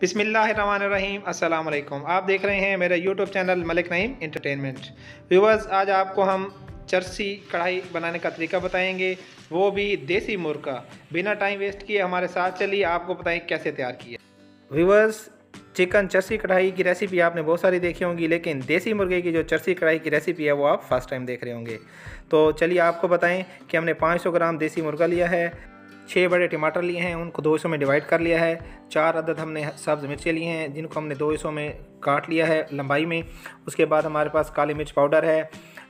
बिस्मिल्लाहिर्रहमानिर्रहीम, अस्सलाम वालेकुम। आप देख रहे हैं मेरा YouTube channel Malik Naseem entertainment. Viewers, आज आपको हम चरसी कढ़ाई बनाने का तरीका बताएंगे, वो भी देसी मुर्गा। बिना टाइम वेस्ट किए हमारे साथ चलिए, आपको बताएं कैसे तैयार किया। व्यूअर्स, चिकन चरसी कढ़ाई की रेसिपी आपने बहुत सारी देखी होंगी, लेकिन देसी मुर्गे की जो चरसी कढ़ाई की रेसिपी है वो आप फर्स्ट टाइम देख रहे होंगे। तो चलिए आपको बताएँ कि हमने 500 ग्राम देसी मुर्गा लिया है, 6 बड़े टमाटर लिए हैं, उनको 200 में डिवाइड कर लिया है। 4 अदद हमने सब्ज़ मिर्चें लिए हैं, जिनको हमने 200 में काट लिया है लंबाई में। उसके बाद हमारे पास काली मिर्च पाउडर है,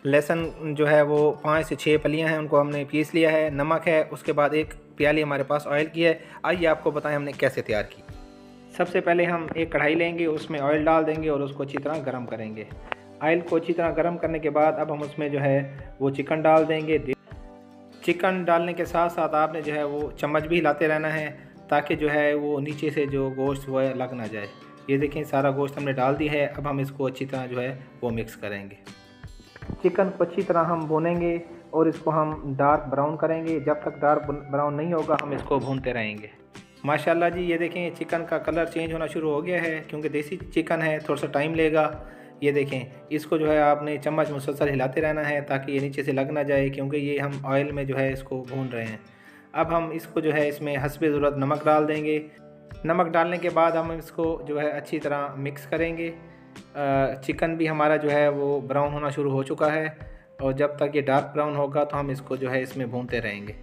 लहसुन जो है वो 5 से 6 फलियां हैं, उनको हमने पीस लिया है, नमक है। उसके बाद एक प्याली हमारे पास ऑयल की है। आइए आपको बताएं हमने कैसे तैयार की। सबसे पहले हम एक कढ़ाई लेंगे, उसमें ऑयल डाल देंगे और उसको अच्छी तरह गर्म करेंगे। ऑयल को अच्छी तरह गर्म करने के बाद अब हम उसमें जो है वो चिकन डाल देंगे। चिकन डालने के साथ साथ आपने जो है वो चम्मच भी हिलाते रहना है, ताकि जो है वो नीचे से जो गोश्त वो लग ना जाए। ये देखें, सारा गोश्त हमने डाल दी है। अब हम इसको अच्छी तरह जो है वो मिक्स करेंगे। चिकन को अच्छी तरह हम भूनेंगे और इसको हम डार्क ब्राउन करेंगे। जब तक डार्क ब्राउन नहीं होगा हम इसको भूनते रहेंगे। माशाल्लाह जी, ये देखें चिकन का कलर चेंज होना शुरू हो गया है, क्योंकि देसी चिकन है, थोड़ा सा टाइम लेगा। ये देखें, इसको जो है आपने चम्मच मुसलसल हिलाते रहना है, ताकि ये नीचे से लग ना जाए, क्योंकि ये हम ऑयल में जो है इसको भून रहे हैं। अब हम इसको जो है इसमें हस्बे ज़रूरत नमक डाल देंगे। नमक डालने के बाद हम इसको जो है अच्छी तरह मिक्स करेंगे। चिकन भी हमारा जो है वो ब्राउन होना शुरू हो चुका है, और जब तक ये डार्क ब्राउन होगा तो हम इसको जो है इसमें भूनते रहेंगे।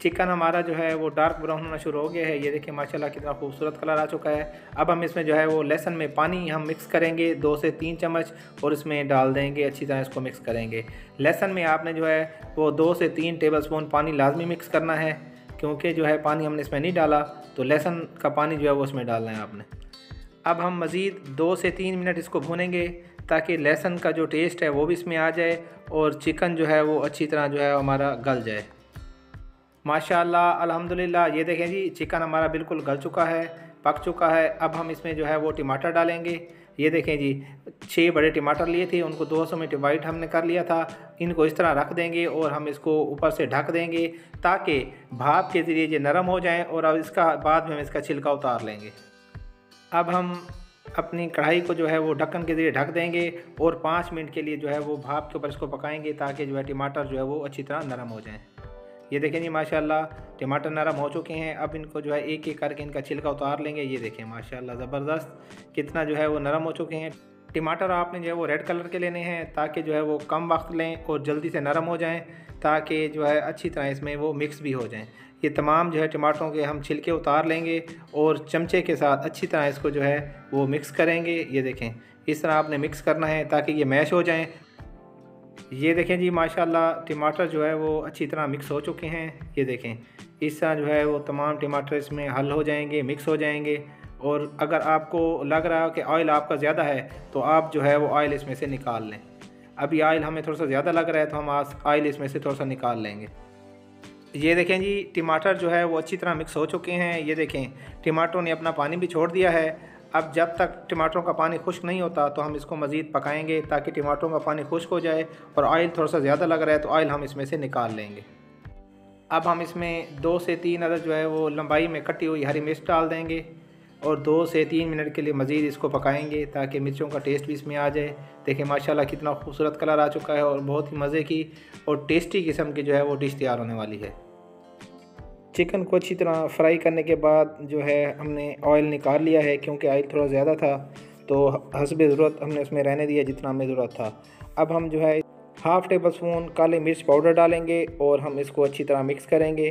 चिकन हमारा जो है वो डार्क ब्राउन होना शुरू हो गया है। ये देखिए माशाल्लाह कितना खूबसूरत कलर आ चुका है। अब हम इसमें जो है वो लहसुन में पानी हम मिक्स करेंगे 2 से 3 चम्मच, और इसमें डाल देंगे, अच्छी तरह इसको मिक्स करेंगे। लहसुन में आपने जो है वो 2 से 3 टेबलस्पून पानी लाजमी मिक्स करना है, क्योंकि जो है पानी हमने इसमें नहीं डाला तो लहसुन का पानी जो है वो उसमें डालना है आपने। अब हम मज़ीद 2 से 3 मिनट इसको भूनेंगे, ताकि लहसुन का जो टेस्ट है वो भी इसमें आ जाए और चिकन जो है वो अच्छी तरह जो है हमारा गल जाए। माशाल्लाह, अल्हम्दुलिल्लाह। ये देखें जी, चिकन हमारा बिल्कुल गल चुका है, पक चुका है। अब हम इसमें जो है वो टमाटर डालेंगे। ये देखें जी, 6 बड़े टमाटर लिए थे, उनको 200 में डिवाइड हमने कर लिया था। इनको इस तरह रख देंगे और हम इसको ऊपर से ढक देंगे, ताकि भाप के ज़रिए ये नरम हो जाएं, और अब इसका बाद में हम इसका छिलका उतार लेंगे। अब हम अपनी कढ़ाई को जो है वो ढक्कन के ज़रिए ढक देंगे और 5 मिनट के लिए जो है वो भाप के ऊपर इसको पकाएँगे, ताकि जो है टमाटर जो है वो अच्छी तरह नरम हो जाएँ। ये देखें जी, माशाल्लाह टमाटर नरम हो चुके हैं। अब इनको जो है एक एक करके इनका छिलका उतार लेंगे। ये देखें माशाल्लाह, ज़बरदस्त कितना जो है वो नरम हो चुके हैं। टमाटर आपने जो है वो रेड कलर के लेने हैं, ताकि जो है वो कम वक्त लें और जल्दी से नरम हो जाएं, ताकि जो है अच्छी तरह इसमें वो मिक्स भी हो जाएं। ये तमाम जो है टमाटरों के हम छिलके उतार लेंगे और चमचे के साथ अच्छी तरह इसको जो है वो मिक्स करेंगे। ये देखें, इस तरह आपने मिक्स करना है, ताकि ये मैश हो जाएँ। ये देखें जी, माशाल्लाह टमाटर जो है वो अच्छी तरह मिक्स हो चुके हैं। ये देखें, इस तरह जो है वो तमाम टमाटर इसमें हल हो जाएंगे, मिक्स हो जाएंगे। और अगर आपको लग रहा हो कि ऑयल आपका ज़्यादा है, तो आप जो है वो ऑयल इसमें से निकाल लें। अभी ऑयल हमें थोड़ा सा ज़्यादा लग रहा है, तो हम ऑयल इसमें से थोड़ा सा निकाल लेंगे। ये देखें जी, टमाटर जो है वो अच्छी तरह मिक्स हो चुके हैं। ये देखें, टमाटरों ने अपना पानी भी छोड़ दिया है। अब जब तक टमाटरों का पानी खुश्क नहीं होता तो हम इसको मज़ीद पकाएंगे, ताकि टमाटरों का पानी खुश्क हो जाए। और ऑयल थोड़ा सा ज़्यादा लग रहा है, तो ऑयल हम इसमें से निकाल लेंगे। अब हम इसमें 2 से 3 अदद जो है वो लंबाई में कटी हुई हरी मिर्च डाल देंगे और 2 से 3 मिनट के लिए मज़ीद इसको पकाएंगे, ताकि मिर्चों का टेस्ट भी इसमें आ जाए। देखें माशाल्लाह कितना खूबसूरत कलर आ चुका है, और बहुत ही मज़े की और टेस्टी किस्म की जो है वो डिश तैयार होने वाली है। चिकन को अच्छी तरह फ्राई करने के बाद जो है हमने ऑयल निकाल लिया है, क्योंकि ऑयल थोड़ा ज़्यादा था, तो हस्बे ज़रूरत हमने उसमें रहने दिया जितना हमें ज़रूरत था। अब हम जो है 1/2 टेबलस्पून काली मिर्च पाउडर डालेंगे और हम इसको अच्छी तरह मिक्स करेंगे।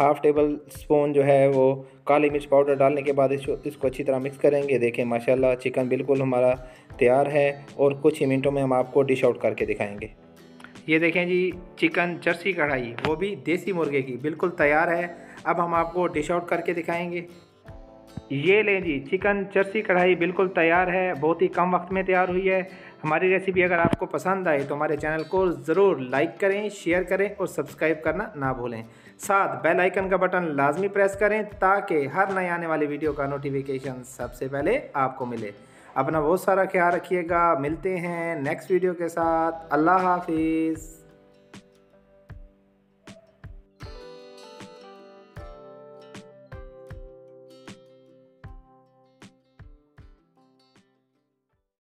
1/2 टेबलस्पून जो है वो काली मिर्च पाउडर डालने के बाद इसको अच्छी तरह मिक्स करेंगे। देखें माशाल्लाह चिकन बिल्कुल हमारा तैयार है, और कुछ ही मिनटों में हम आपको डिश आउट करके दिखाएँगे। ये देखें जी, चिकन चरसी कढ़ाई, वो भी देसी मुर्गे की, बिल्कुल तैयार है। अब हम आपको डिश आउट करके दिखाएंगे। ये लें जी, चिकन चरसी कढ़ाई बिल्कुल तैयार है, बहुत ही कम वक्त में तैयार हुई है। हमारी रेसिपी अगर आपको पसंद आए तो हमारे चैनल को ज़रूर लाइक करें, शेयर करें और सब्सक्राइब करना ना भूलें। साथ बेल आइकन का बटन लाजमी प्रेस करें, ताकि हर नए आने वाली वीडियो का नोटिफिकेशन सबसे पहले आपको मिले। अपना बहुत सारा ख्याल रखिएगा, मिलते हैं नेक्स्ट वीडियो के साथ। अल्लाह हाफिज़।